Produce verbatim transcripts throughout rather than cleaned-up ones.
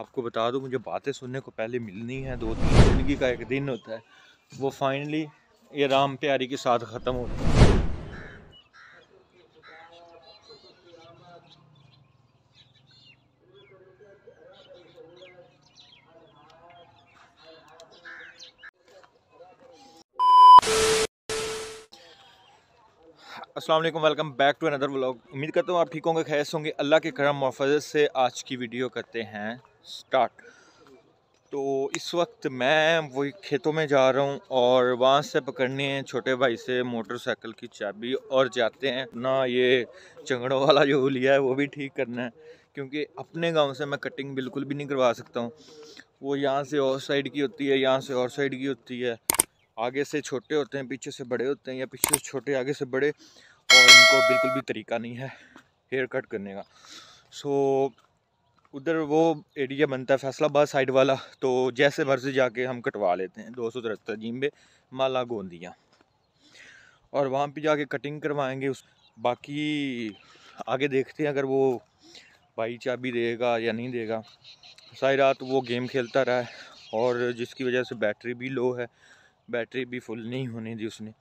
आपको बता दूं मुझे बातें सुनने को पहले मिलनी है, दो तीन ज़िंदगी का एक दिन होता है वो फाइनली ये राम प्यारी के साथ ख़त्म होता है। अस्सलाम वालेकुम, welcome back to another vlog. उम्मीद करता हूँ आप ठीक होंगे, खैर होंगे, अल्लाह के करम मुआफ़ज़त से। आज की वीडियो करते हैं स्टार्ट। तो इस वक्त मैं वही खेतों में जा रहा हूँ और वहाँ से पकड़ने हैं छोटे भाई से मोटरसाइकिल की चाबी और जाते हैं ना, ये चंगड़ों वाला जो लिया है वो भी ठीक करना है, क्योंकि अपने गाँव से मैं कटिंग बिल्कुल भी नहीं करवा सकता हूँ। वो यहाँ से और साइड की होती है, यहाँ से और साइड की होती है, आगे से छोटे होते हैं, पीछे से बड़े होते हैं, या पीछे से छोटे आगे से बड़े, और इनको बिल्कुल भी तरीका नहीं है हेयर कट करने का। सो उधर वो एरिया बनता है फैसलाबाद साइड वाला, तो जैसे मर्जी जाके हम कटवा लेते हैं। दो सौ तिहत्तर जींबे माला गोंदिया, और वहाँ पे जाके कटिंग करवाएंगे। उस बाकी आगे देखते हैं अगर वो भाई चाबी देगा या नहीं देगा। सारी रात वो गेम खेलता रहा है, और जिसकी वजह से बैटरी भी लो है, बैटरी भी फुल नहीं होने दी उसने।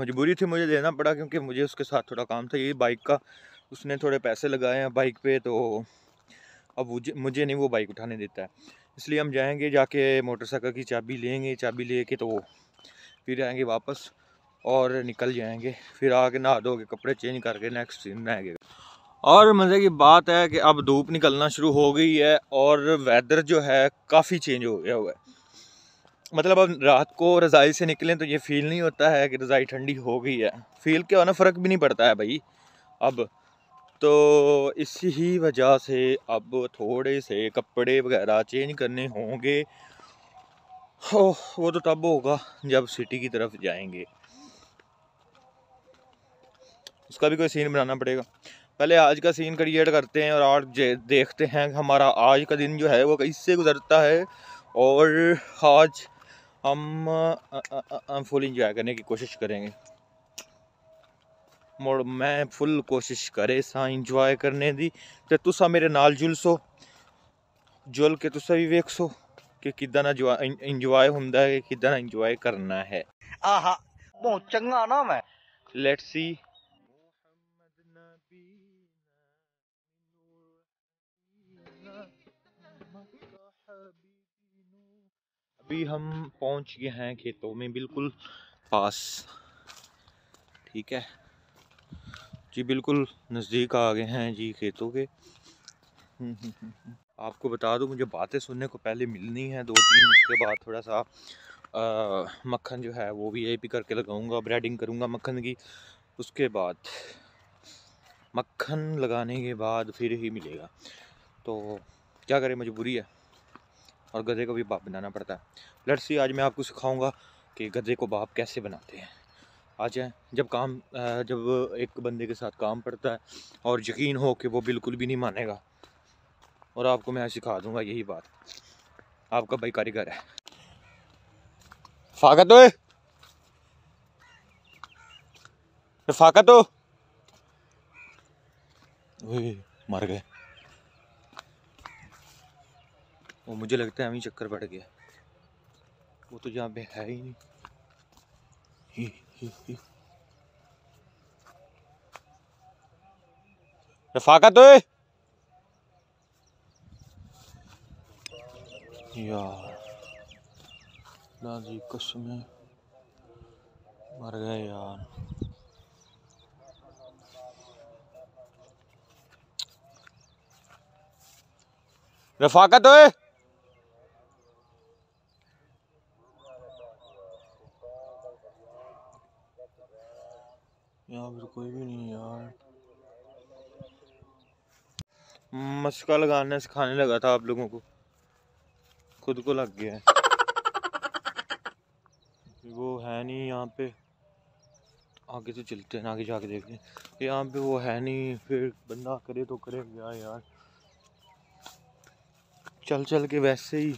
मजबूरी थी, मुझे देना पड़ा क्योंकि मुझे उसके साथ थोड़ा काम था। ये बाइक का उसने थोड़े पैसे लगाए हैं बाइक पे, तो अब मुझे मुझे नहीं वो बाइक उठाने देता है, इसलिए हम जाएंगे जाके मोटरसाइकिल की चाबी लेंगे, चाबी लेके तो फिर आएंगे वापस और निकल जाएंगे। फिर आके नहा धोके कपड़े चेंज करके नेक्स्ट दिन आएंगे। और मज़े की बात है कि अब धूप निकलना शुरू हो गई है और वेदर जो है काफ़ी चेंज हो गया हुआ है। मतलब अब रात को रज़ाई से निकलें तो ये फ़ील नहीं होता है कि रज़ाई ठंडी हो गई है, फ़ील क्या होना, फ़र्क भी नहीं पड़ता है भाई अब तो। इसी ही वजह से अब थोड़े से कपड़े वगैरह चेंज करने होंगे, हो वो तो तब होगा जब सिटी की तरफ जाएंगे, उसका भी कोई सीन बनाना पड़ेगा। पहले आज का सीन क्रिएट करते हैं और आज देखते हैं हमारा आज का दिन जो है वो कैसे गुजरता है, और आज हम फुल इंजॉय करने की कोशिश करेंगे। मोड़ मैं फुल कोशिश करे सा इंजॉय करने दी, तो तुसा मेरे नाल जुलसो, जुल के तुसा भी वेखसो कि किदा ना इंजॉय हुंदा है, किदा ना इंजॉय करना है। आहा बहुत चंगा नाम है। Let's see. अभी हम पहुंच गए हैं खेतों में बिल्कुल पास, ठीक है जी, बिल्कुल नज़दीक आ गए हैं जी खेतों के। आपको बता दूं मुझे बातें सुनने को पहले मिलनी है, दो तीन। उसके बाद थोड़ा सा आ, मक्खन जो है वो भी वीआईपी करके लगाऊंगा, ब्रेडिंग करूंगा मक्खन की। उसके बाद मक्खन लगाने के बाद फिर ही मिलेगा, तो क्या करें, मजबूरी है। और गधे को भी बाप बनाना पड़ता है। लेट्स सी, आज मैं आपको सिखाऊंगा कि गधे को बाप कैसे बनाते हैं। आज है जब काम, जब एक बंदे के साथ काम पड़ता है और यकीन हो कि वो बिल्कुल भी नहीं मानेगा, और आपको मैं सिखा दूंगा यही बात। आपका भाई कारीगर है। फाकत ओए, फाकत ओ, मर गए। वो मुझे लगता है हमें चक्कर पड़ गया, वो तो यहाँ पे है ही नहीं। ही ही ही। रफाकत ओए यार, ना जी कसम मर गए यार। रफाकत ओए, यहाँ पर कोई भी नहीं यार। मस्का लगाना सिखाने लगा था आप लोगों को, खुद को लग गया है। वो है नहीं यहाँ पे, आगे तो चलते हैं, आगे जाके देखते हैं। यहाँ पे वो है नहीं, फिर बंदा करे तो करे क्या यार, चल चल के वैसे ही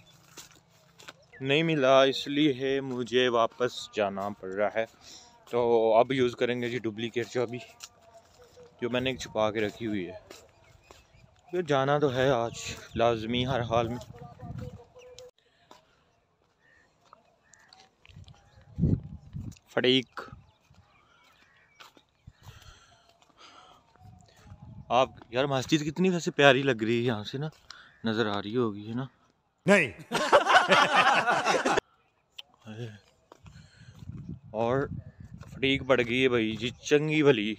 नहीं मिला, इसलिए मुझे वापस जाना पड़ रहा है। तो अब यूज़ करेंगे जी डुप्लीकेट चाबी, जो मैंने एक छुपा के रखी हुई है। तो जाना तो है आज लाजमी हर हाल में। फटीक आप यार, मस्जिद कितनी वैसे प्यारी लग रही है यहाँ से ना, नजर आ रही होगी है ना? नहीं और फटीक बढ़ गई है भाई जी चंगी भली,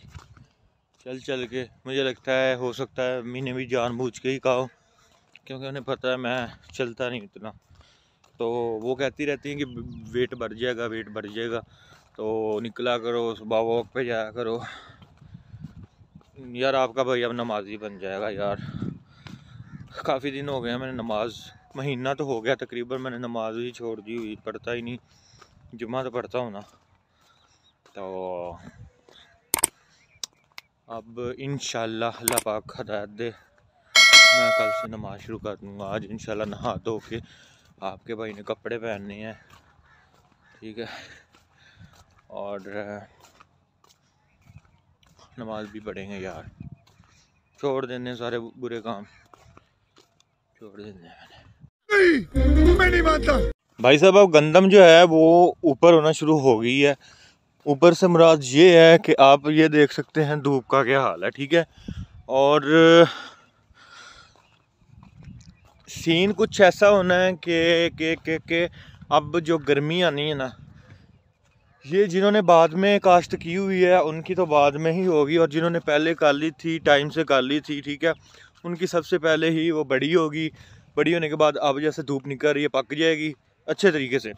चल चल के मुझे लगता है हो सकता है अम्मी ने भी जानबूझ के ही कहा हो, क्योंकि उन्हें पता है मैं चलता नहीं इतना, तो वो कहती रहती हैं कि वेट बढ़ जाएगा वेट बढ़ जाएगा, तो निकला करो सुबह वॉक पे जाया करो यार। आपका भाई अब नमाजी बन जाएगा यार, काफ़ी दिन हो गया मैंने नमाज, महीना तो हो गया तकरीबन मैंने नमाज ही छोड़ दी हुई, पढ़ता ही नहीं, जुम्मा तो पढ़ता हूँ ना। तो अब इंशाल्लाह अल्लाह पाक हदायत दे, मैं कल से नमाज शुरू कर दूँगा। आज इंशाल्लाह नहा धो के आपके भाई ने कपड़े पहनने हैं, ठीक है, और नमाज भी पढ़ेंगे यार। छोड़ देने सारे बुरे काम, छोड़ देने मैंने, मैं नहीं मानता। भाई साहब अब गंदम जो है वो ऊपर होना शुरू हो गई है। ऊपर से मुराद ये है कि आप ये देख सकते हैं धूप का क्या हाल है, ठीक है, और सीन कुछ ऐसा होना है कि के, के, के अब जो गर्मी आनी है ना, ये जिन्होंने बाद में काश्त की हुई है उनकी तो बाद में ही होगी, और जिन्होंने पहले कर ली थी टाइम से कर ली थी, ठीक है, उनकी सबसे पहले ही वो बड़ी होगी। बड़ी होने के बाद अब जैसे धूप निकल रही है पक जाएगी अच्छे तरीके से,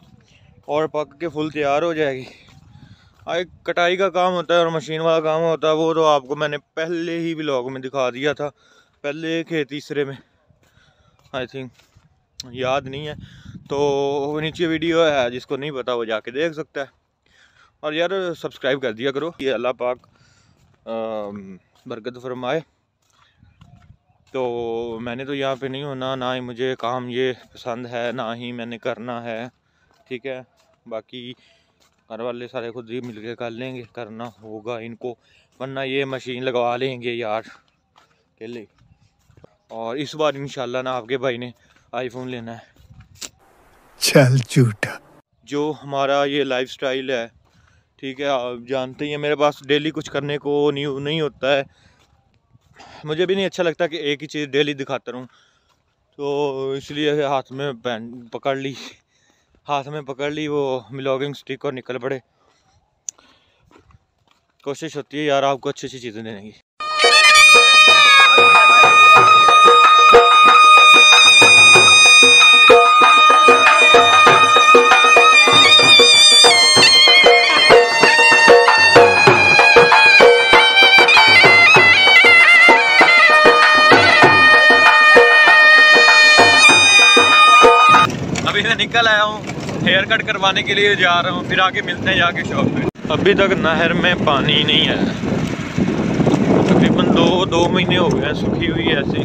और पक के फुल तैयार हो जाएगी। एक कटाई का काम होता है और मशीन वाला काम होता है, वो तो आपको मैंने पहले ही व्लॉग में दिखा दिया था, पहले के तीसरे में आई थिंक, याद नहीं है, तो वो नीचे वीडियो है, जिसको नहीं पता वो जाके देख सकता है। और यार सब्सक्राइब कर दिया करो, ये अल्लाह पाक बरकत फरमाए। तो मैंने तो यहाँ पे नहीं होना, ना ही मुझे काम ये पसंद है, ना ही मैंने करना है, ठीक है, बाकी घर वाले सारे खुद ही मिलके कर लेंगे, करना होगा इनको, वरना ये मशीन लगवा लेंगे यार के लिए। और इस बार इंशाल्लाह ना आपके भाई ने आईफोन लेना है। चल झूठा, जो हमारा ये लाइफस्टाइल है, ठीक है, आप जानते ही हैं, मेरे पास डेली कुछ करने को न्यू नहीं होता है, मुझे भी नहीं अच्छा लगता कि एक ही चीज़ डेली दिखाता रहूँ, तो इसलिए हाथ में पहन पकड़ ली हाथ में पकड़ ली वो व्लॉगिंग स्टिक और निकल पड़े। कोशिश होती है यार आपको अच्छी अच्छी चीज़ें देने की। अभी मैं निकल आया हूँ, हेयर कट करवाने के लिए जा रहा हूँ, फिर आके मिलते हैं जाके शॉप पे। अभी तक नहर में पानी नहीं है, तकरीबन दो दो महीने हो गए सूखी हुई है ऐसी।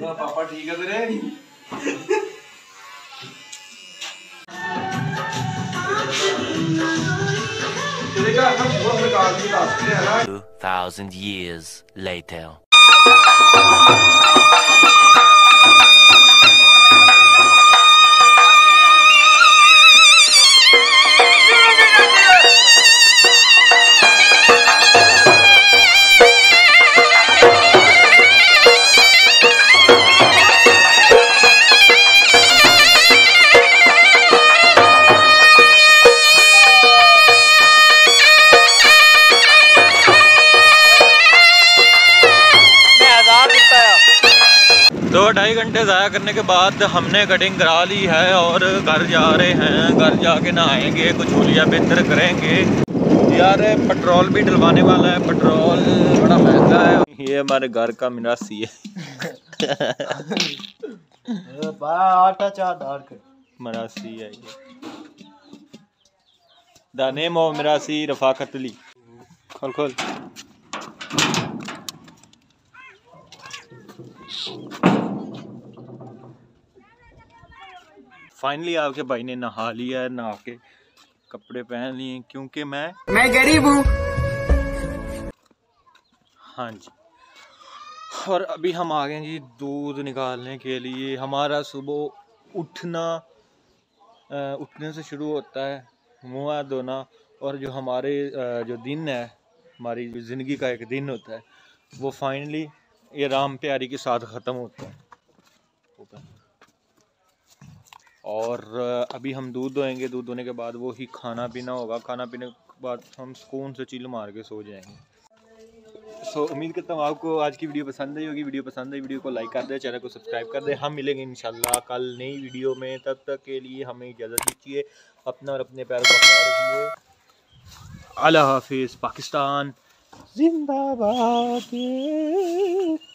पापा ठीक है तेरे? two thousand years later. दो ढाई घंटे ज़ाया करने के बाद हमने कटिंग करा ली है और घर जा रहे हैं। घर जाके नहाएंगे, कुछ हुलिया बेहतर करेंगे। यार पेट्रोल भी डलवाने वाला है, पेट्रोल बड़ा महंगा है। ये हमारे घर का मिरासी है, आटा चार मिरासी है दाने मो मिरासी रफाकतली। खोल खोल फाइनली आपके भाई ने नहा लिया है, नहा के कपड़े पहन लिए, क्योंकि मैं मैं गरीब हूँ। हाँ जी, और अभी हम आ गए हैं जी दूध निकालने के लिए। हमारा सुबह उठना उठने से शुरू होता है, मुँह हाथ धोना, और जो हमारे जो दिन है, हमारी ज़िंदगी का एक दिन होता है, वो फाइनली ये राम प्यारी के साथ ख़त्म होता है। और अभी हम दूध धोएंगे, दूध धोने के बाद वो ही खाना पीना होगा, खाना पीने के बाद हम सुकून से चिल मार के सो जाएंगे। सो so, उम्मीद करता हूँ आपको आज की वीडियो पसंद आई होगी। वीडियो पसंद आई वीडियो को लाइक कर दे, चैनल को सब्सक्राइब कर दे। हम मिलेंगे इंशाल्लाह कल नई वीडियो में। तब तक के लिए हमें इजाज़त दीजिए, अपना और अपने प्यारों का ख्याल रखिए। अल्लाह हाफिज़। पाकिस्तान जिंदाबाद।